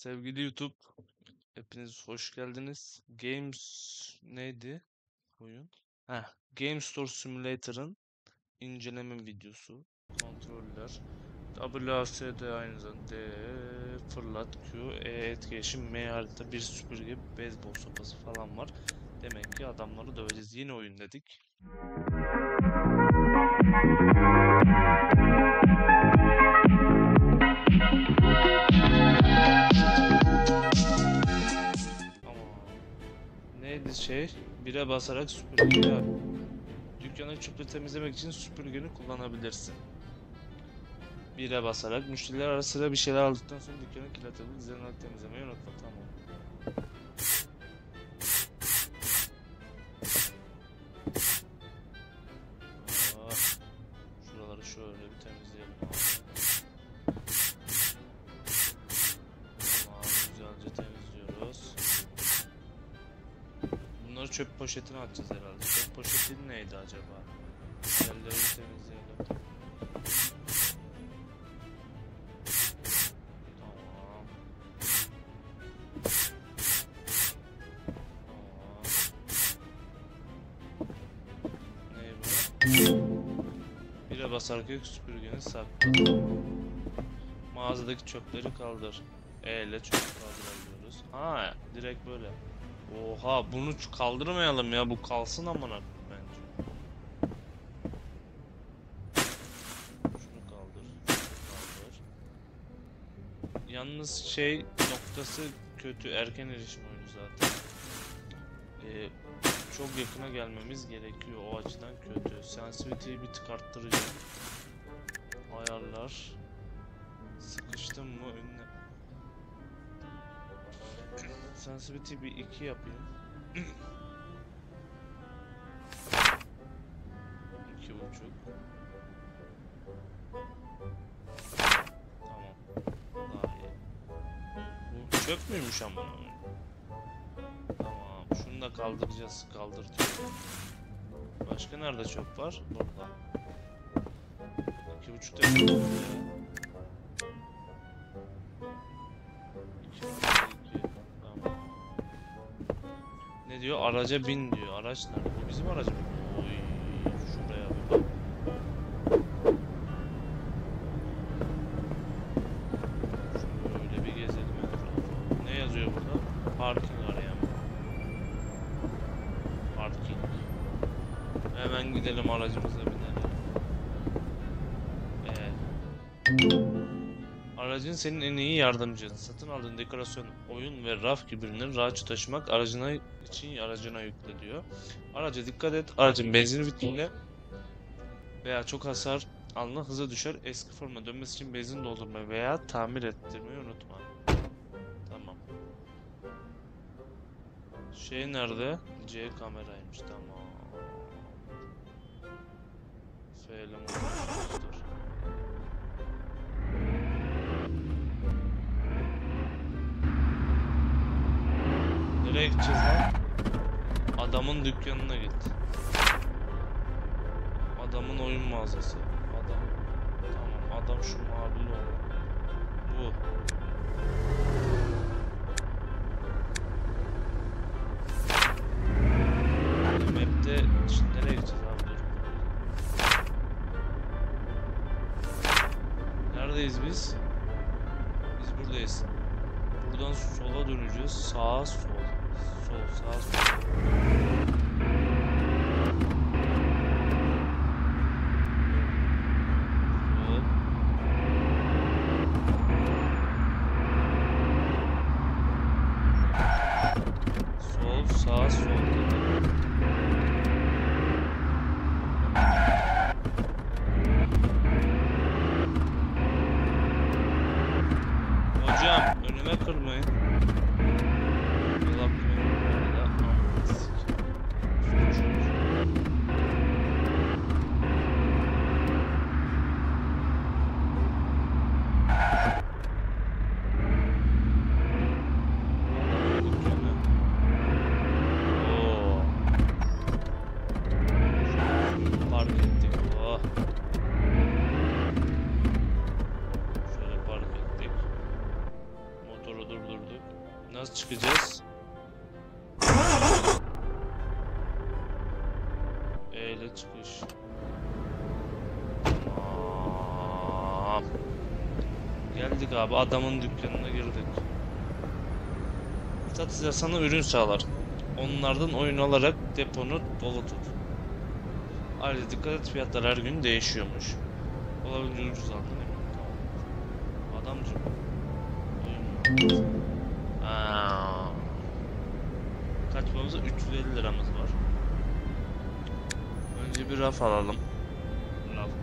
Sevgili YouTube, hepiniz hoş geldiniz. Games neydi? Oyun. Game Store Simulator'ın inceleme videosu. Kontroller. WASD aynı zamanda fırlat Q, etkileşim, M harita, bir süpürge, beyzbol sopası falan var. Demek ki adamları döveceğiz. Yine oyun dedik. Bire basarak süpürgeyi dükkanı çöpleri temizlemek için süpürgeni kullanabilirsin. Bire basarak müşteriler arasıyla bir şeyler aldıktan sonra dükkanı kilitleyebilir, üzerine temizlemeyi unutma. Tamam. Şuraları şöyle bir temizleyelim. Tamam, güzelce temizliyoruz. Bunları çöp poşetine atacağız herhalde. Çöp poşeti neydi acaba? Yerleri temizleyelim. Tamam. Ney bu? Bire basarak yok süpürgeni sakla. Mağazadaki çöpleri kaldır. Eyle çöp kaldırabiliyoruz. Ha, direkt böyle. Oha, bunu kaldırmayalım ya, bu kalsın amına bence. Şunu kaldır, Yalnız noktası kötü, erken erişim oyunu zaten. Çok yakına gelmemiz gerekiyor, o açıdan kötü. Sensitivity'yi bir tık arttıracağım. Ayarlar. Sıkıştım mı önüne? Sensitivity bir 2 yapayım. 2.5. Tamam. Daha iyi. Bu çöp müymüş ama? Tamam. Şunu da kaldıracağız. Kaldırtıyorum. Başka nerede çöp var? Burada. 2.5'te. 2.5. Ne diyor? Araca bin diyor. Araç nerede? Bu bizim aracı mı? Oy, şuraya bir bak. Şöyle bir gezelim etrafı. Ne yazıyor burada? Parking arayan. Parking. Hemen gidelim, aracımıza binelim. Aracın senin en iyi yardımcın. Satın aldığın dekorasyon, oyun ve raf gibi ürünleri rahatça taşımak aracına yükle diyor. Araca dikkat et. Aracın benzin bittiğinde veya çok hasar alına hıza düşer. Eski formuna dönmesi için benzin doldurmayı veya tamir ettirmeyi unutma. Tamam. Nerede? C kameraymış. Tamam. F'yle olmuştur. Nereye gideceğiz lan? Adamın dükkanına git. Adamın oyun mağazası. Adam. Tamam, adam şu mavili olan. Bu. Map'te şimdi nereye gideceğiz abi? Dur. Neredeyiz biz? Biz buradayız. Buradan sola döneceğiz. Sağa sol. Sağ. Sol, sağ, sol. Hocam, önüme kırmayın. Dur Nasıl çıkacağız? Eyle çıkış. Aa, geldik abi, adamın dükkanına girdik. Satıcı sana ürün sağlar. Onlardan oyun alarak deponu dolu tut. Ayrıca dikkat et, fiyatlar her gün değişiyormuş. Olabildiğince ucuz aldın. Tamam. Adamcım. Oyun. Kaç paramız var? 350 liramız var. Önce bir raf alalım.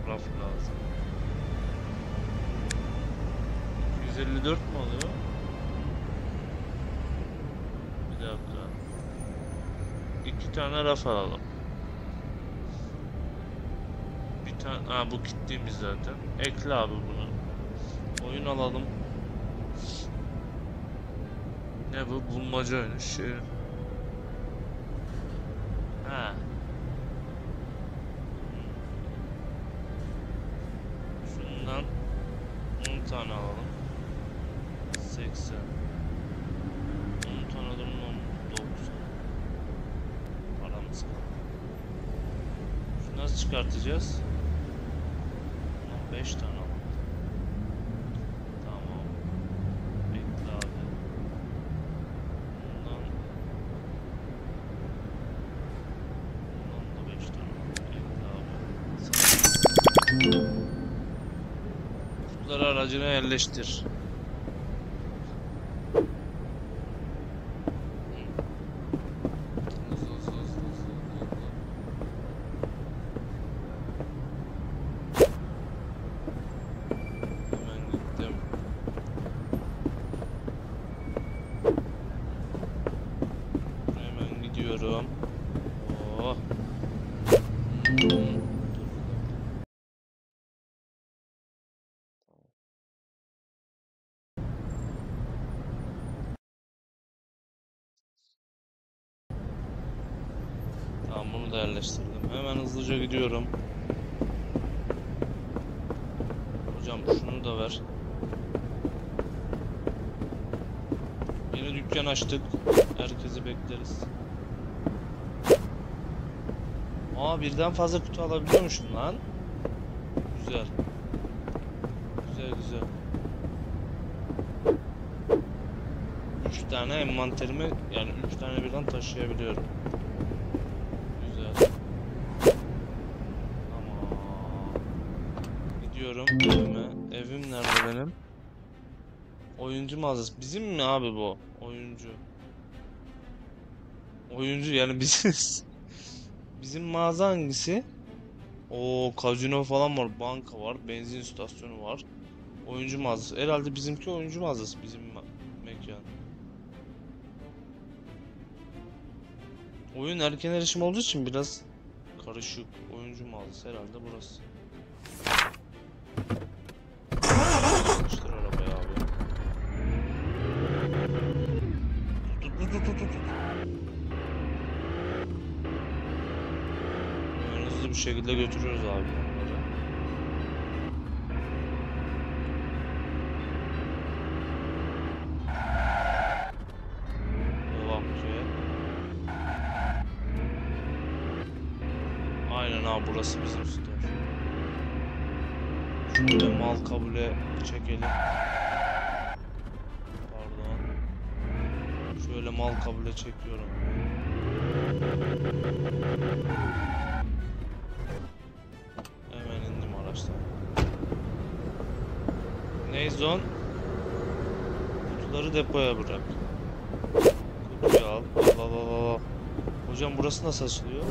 Raf lazım. 254 mu oluyor? Bir dakika. 2 tane raf alalım. Bir tane, ha bu gittiğimiz zaten. Ekle abi bunu. Oyun alalım. Ne bu? Bulmaca oyunu. Şey. Ha. Şundan 10 tane alalım. 80. 10 tane alalım. 90. Paramız kaldı. Şunu nasıl çıkartacağız? 5 tane alalım. Tamam. Bekle abi. Bundan da 5 tane alalım. Bekle abi. Bunları aracına yerleştir. Bunu da yerleştirdim. Hemen hızlıca gidiyorum. Hocam şunu da ver. Yeni dükkan açtık. Herkesi bekleriz. Aa, birden fazla kutu alabiliyormuşum lan. Güzel. Güzel güzel. 3 tane envanterimi, yani 3 tane birden taşıyabiliyorum. Evim nerede benim? Oyuncu mağazası. Bizim mi abi bu? Oyuncu. Oyuncu yani biziz. Bizim mağaza hangisi? Oo, kazino falan var, banka var, benzin istasyonu var. Oyuncu mağazası. Herhalde bizimki oyuncu mağazası, bizim mekan. Oyun erken erişim olduğu için biraz karışık. Oyuncu mağazası herhalde burası. Açtır arabayı abi. Tut. Hızlı bir şekilde götürüyoruz abi. Devam şeye. Aynen abi, burası bizim site. Şöyle mal kabule çekelim. Pardon. Şöyle mal kabule çekiyorum. Hemen indim araçtan. Neyzon, kutuları depoya bırak. Kutuyu al. Al. Hocam burası nasıl açılıyor? Ha.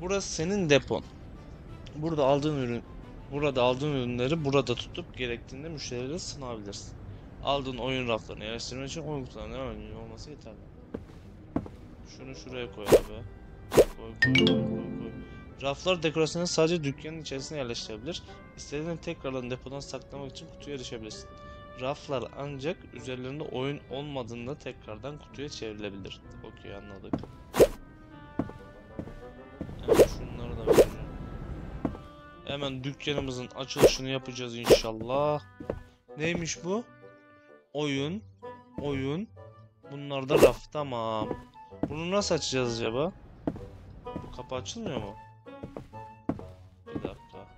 Burası senin depon. Burada aldığın ürünleri burada tutup gerektiğinde müşterilere sunabilirsin. Aldığın oyun raflarını yerleştirmek için oyun kutularının önemli olması yeterli. Şunu şuraya koy abi. Koy. Raflar dekorasyonu sadece dükkanın içerisine yerleştirebilir. İstediğini tekrardan depodan saklamak için kutuya erişebilirsin. Raflar ancak üzerlerinde oyun olmadığında tekrardan kutuya çevrilebilir. Okey, anladık. Hemen dükkanımızın açılışını yapacağız inşallah. Neymiş bu? Oyun. Bunlar da raf, tamam. Bunu nasıl açacağız acaba? Bu kapı açılmıyor mu? Bir dakika.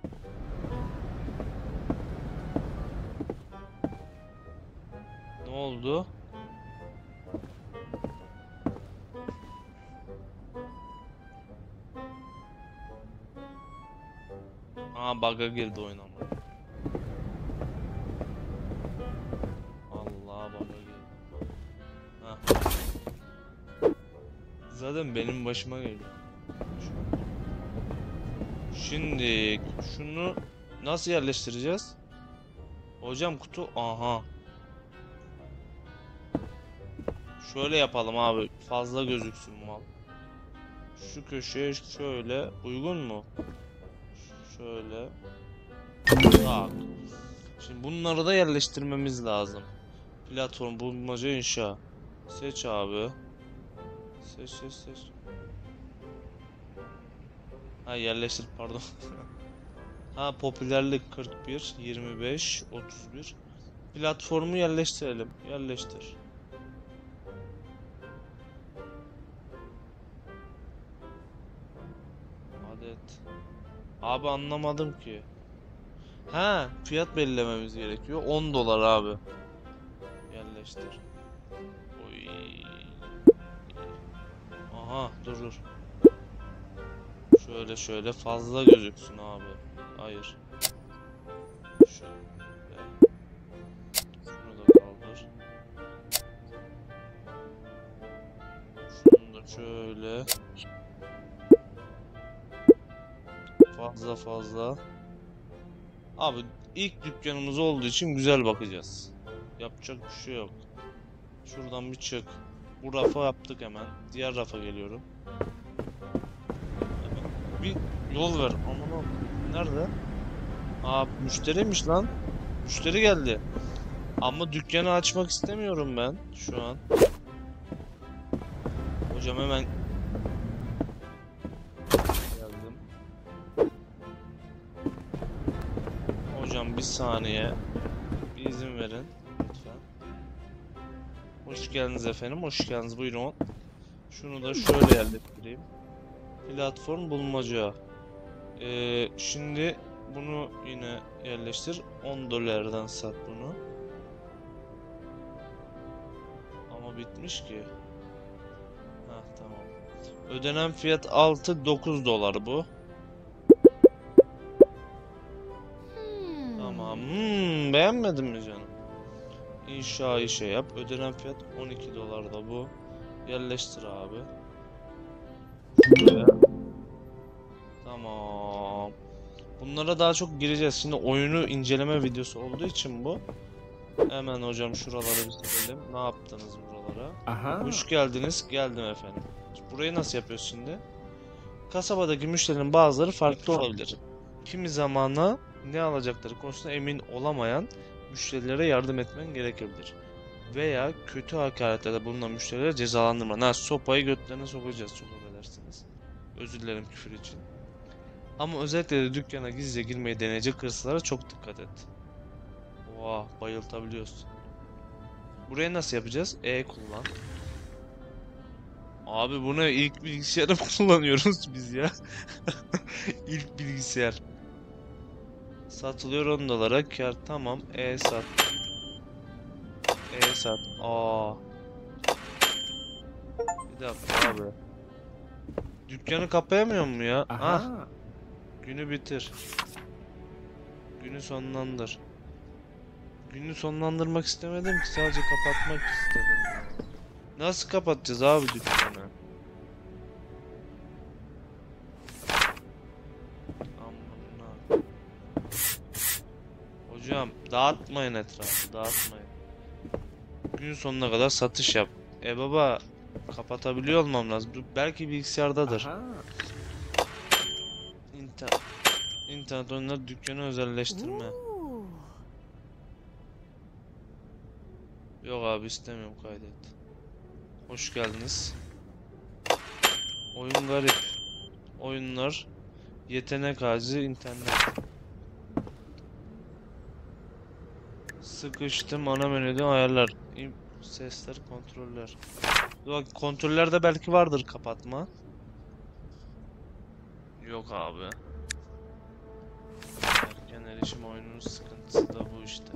Ne oldu? Aa, bug'a girdi oyun ama. Allah, bug'a girdi. Ha. Zaten benim başıma geliyor. Şimdi şunu nasıl yerleştireceğiz? Hocam kutu, aha. Şöyle yapalım abi, fazla gözüksün mal. Şu köşeye şöyle, uygun mu? Şöyle. Bak. Şimdi bunları da yerleştirmemiz lazım. Platform, bulmaca, inşa. Seç abi. Seç. Ha, yerleştir, pardon. Ha, popülerlik 41, 25, 31. Platformu yerleştirelim. Yerleştir. Adet. Abi anlamadım ki. Ha, fiyat belirlememiz gerekiyor. 10 dolar abi. Yerleştir. Oy. Aha, dur. Şöyle fazla gözüksün abi. Hayır. Şöyle. Şunu da kaldır. Şunu da şöyle. Fazla. Abi ilk dükkanımız olduğu için güzel bakacağız. Yapacak bir şey yok. Şuradan bir çık. Bu rafa yaptık hemen. Diğer rafa geliyorum. Bir yol ver. Aman, nerede? Aa, müşteriymiş lan. Müşteri geldi. Ama dükkanı açmak istemiyorum ben şu an. Hocam hemen geldim. Hocam bir saniye. Bir izin verin lütfen. Hoş geldiniz efendim. Hoş geldiniz. Buyurun. Şunu da şöyle yerleştireyim. Platform, bulmaca. Şimdi bunu yine yerleştir. 10 dolardan sat bunu. Ama bitmiş ki. Ha, tamam. Ödenen fiyat 6-9 dolar bu. Tamam. Beğenmedin mi canım? İnşayı şey yap. Ödenen fiyat 12 dolar da bu. Yerleştir abi. Şuraya. Tamam. Bunlara daha çok gireceğiz. Şimdi oyunu inceleme videosu olduğu için bu. Hemen hocam şuralara bir gidelim. Ne yaptınız buralara? Aha. Hoş geldiniz. Geldim efendim. Burayı nasıl yapıyoruz şimdi? Kasabadaki müşterilerin bazıları farklı olabilir. Kimi zamana ne alacakları konusunda emin olamayan müşterilere yardım etmen gerekebilir. Veya kötü hakaretlerde bulunan müşterilere cezalandırma. Ha, sopayı götlerine sokacağız, çok affedersiniz. Özür dilerim küfür için. Ama özellikle de dükkana gizlice girmeyi deneyecek hırsızlara çok dikkat et. Oha, bayıltabiliyorsun. Burayı nasıl yapacağız? Kullan. Abi bunu ilk bilgisayarı kullanıyoruz biz ya. İlk bilgisayar. Satılıyor 10 dolara kar, tamam. Sat. Sat. Aa. Bir dakika abi. Dükkanı kapayamıyor mu ya? Ah. Günü bitir. Günü sonlandır. Günü sonlandırmak istemedim ki, sadece kapatmak istedim. Nasıl kapatacağız abi dükkanı? Aman. Hocam dağıtmayın etrafı, dağıtmayın. Gün sonuna kadar satış yap. Baba, kapatabiliyor olmam lazım. Belki bilgisayardadır. İnternet oyunları, dükkanı özelleştirme. Oo. Yok abi, istemiyorum, kaydet. Hoş geldiniz. Oyun garip. Oyunlar, yetenek ağacı, internet. Sıkıştım ana menüde ayarlar. Sesler, kontroller. Bak kontrollerde belki vardır kapatma. Yok abi. Erken erişim oyunun sıkıntısı da bu işte.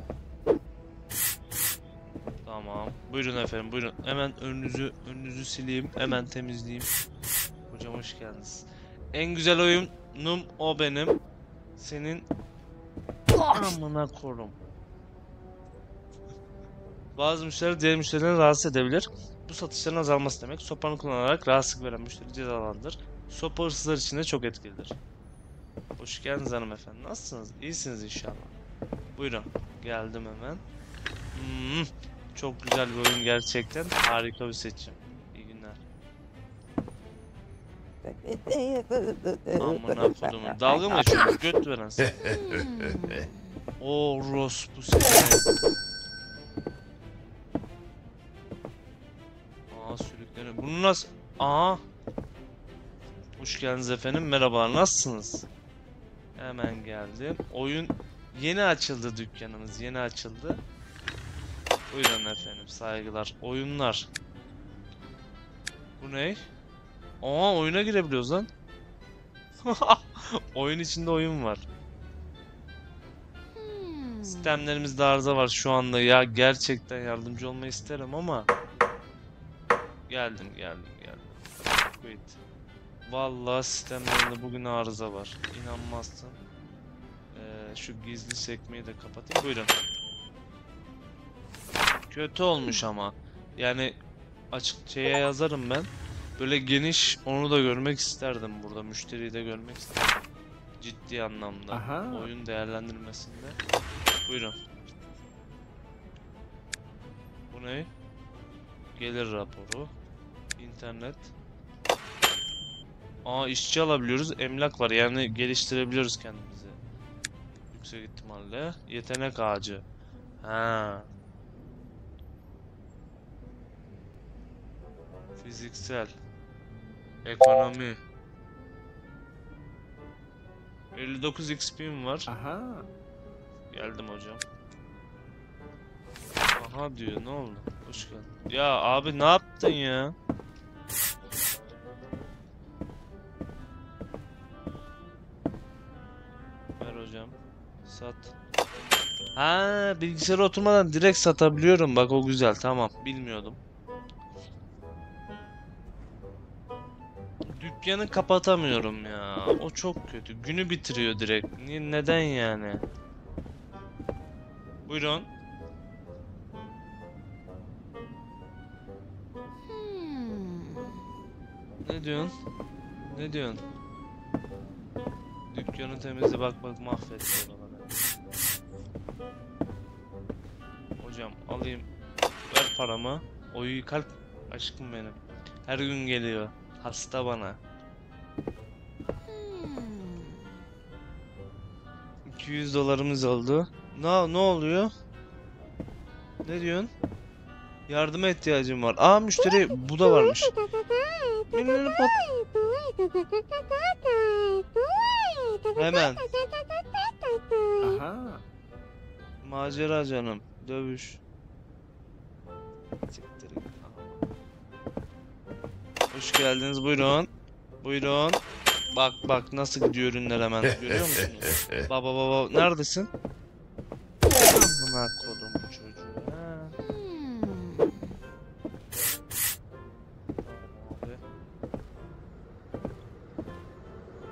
Tamam. Buyurun efendim, buyurun. Hemen önünüzü sileyim. Hemen temizleyeyim. Hocam hoş geldiniz. En güzel oyunum o benim. Senin amına korum. Bazı müşteriler diğer müşterilerini rahatsız edebilir. Bu satışların azalması demek. Sopanı kullanarak rahatsızlık veren müşteri cezalandır. Sopa hırsızlar için de çok etkilidir. Hoş geldiniz hanımefendi. Nasılsınız? İyisiniz inşallah. Buyurun. Geldim hemen. Çok güzel bir oyun gerçekten. Harika bir seçim. İyi günler. Amına kodumun. Dalga mı geçiyorsunuz? Göt veren sen. O Ros bu seçim. Aa sürükleniyor. Bunu nasıl? Aa. Hoş geldiniz efendim. Merhaba. Nasılsınız? Hemen geldim. Oyun yeni açıldı, dükkanımız yeni açıldı. Buyurun efendim. Saygılar. Oyunlar. Bu ne? Aa oyuna girebiliyoruz lan. Oyun içinde oyun var. Sistemlerimizde arıza var şu anda ya. Gerçekten yardımcı olmayı isterim ama. Geldim. Quit. Vallahi sistemlerinde bugün arıza var. İnanmazsın. Şu gizli sekmeyi de kapatayım. Buyurun. Kötü olmuş ama. Yani açıkçaya yazarım ben. Böyle geniş onu da görmek isterdim burada. Müşteriyi de görmek isterdim. Ciddi anlamda. Aha. Oyun değerlendirmesinde. Buyurun. Bu ne? Gelir raporu. İnternet. Aa işçi alabiliyoruz, emlak var yani geliştirebiliyoruz kendimizi. Yüksek ihtimalle yetenek ağacı. Ha. Fiziksel. Ekonomi. 59 XP'm var. Aha. Geldim hocam. Aha diyor, ne oldu? Hoş geldin. Ya abi ne yaptın ya? Sat. Ha bilgisayara oturmadan direkt satabiliyorum. Bak o güzel. Tamam. Bilmiyordum. Dükkanı kapatamıyorum ya. O çok kötü. Günü bitiriyor direkt. Neden yani? Buyurun. Ne diyorsun? Dükkanı temizle bak mahvetti bana. Hocam alayım, ver paramı. Oyu kalp aşkım benim. Her gün geliyor. Hasta bana. 200 dolarımız oldu. Ne oluyor? Ne diyorsun? Yardıma ihtiyacım var. Aa müşteri bu da varmış. Hemen. Aha. Macera canım. Dövüş. Hoş geldiniz. Buyurun. Buyurun. Bak nasıl gidiyor ürünler hemen. Görüyor musunuz? Baba. Neredesin? Buna kodum çocuğu.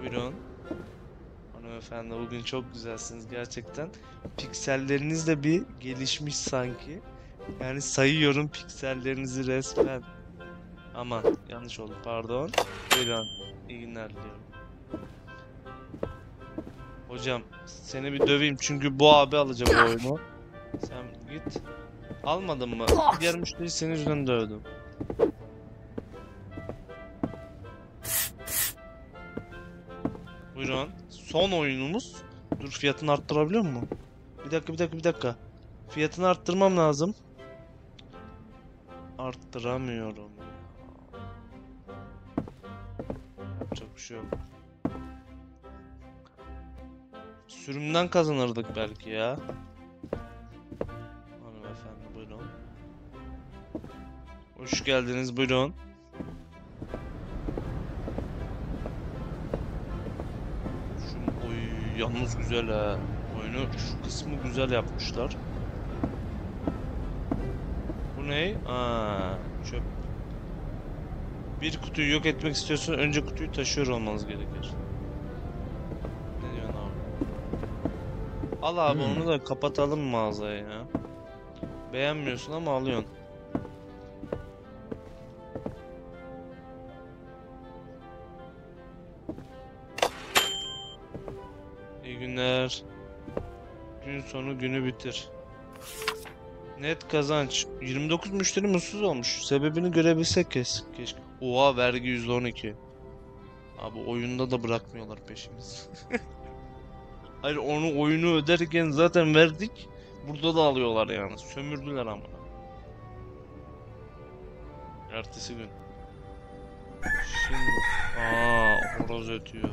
Buyurun. Hanımefendi bugün çok güzelsiniz gerçekten. Pikselleriniz de bir gelişmiş sanki. Yani sayıyorum piksellerinizi resmen. Ama yanlış oldu, pardon. Buyurun. İyi günler diliyorum. Hocam seni bir döveyim çünkü bu abi alacak bu oyunu. Sen git. Almadın mı? Diğer müşteri senin yüzünden dövdüm. Buyurun. Son oyunumuz. Dur fiyatını arttırabiliyor mu? Bir dakika. Fiyatını arttırmam lazım. Arttıramıyorum. Yapacak bir şey yok. Sürümden kazanırdık belki ya. Hoş geldiniz, buyurun. Şu, oy, yalnız güzel ha. Oyunu şu kısmı güzel yapmışlar. Bu ne? Aa, çöp. Bir kutuyu yok etmek istiyorsan önce kutuyu taşıyor olmanız gerekir. Ne diyorsun abi? Al abi onu da kapatalım mağazayı ya. Beğenmiyorsun ama alıyorsun. İyi günler. Gün sonu günü bitir. Net kazanç. 29 müşteri mutsuz olmuş. Sebebini görebilsek keşke. Oha, vergi %12. Abi oyunda da bırakmıyorlar peşimiz. Hayır, oyunu öderken zaten verdik. Burada da alıyorlar yani. Sömürdüler ama. Ertesi gün. Şimdi. Aa, horoz ötüyor.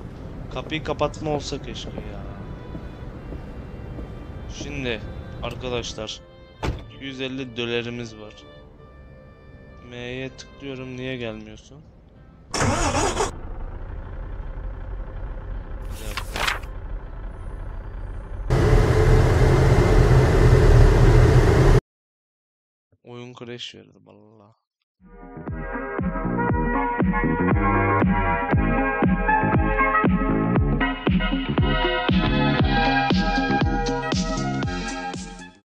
Kapıyı kapatma olsa keşke ya. Şimdi arkadaşlar. $250 var. M'ye tıklıyorum, niye gelmiyorsun? Oyun crash verdi vallahi.